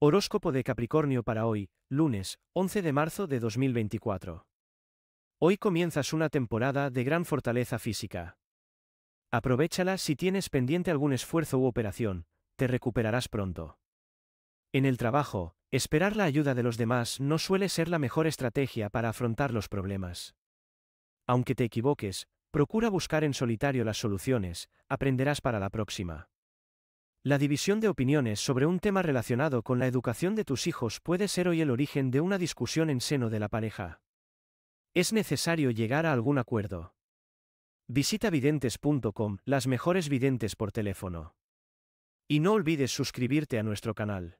Horóscopo de Capricornio para hoy, lunes, 11 de marzo de 2024. Hoy comienzas una temporada de gran fortaleza física. Aprovéchala si tienes pendiente algún esfuerzo u operación, te recuperarás pronto. En el trabajo, esperar la ayuda de los demás no suele ser la mejor estrategia para afrontar los problemas. Aunque te equivoques, procura buscar en solitario las soluciones, aprenderás para la próxima. La división de opiniones sobre un tema relacionado con la educación de tus hijos puede ser hoy el origen de una discusión en seno de la pareja. Es necesario llegar a algún acuerdo. Visita videntes.com, las mejores videntes por teléfono. Y no olvides suscribirte a nuestro canal.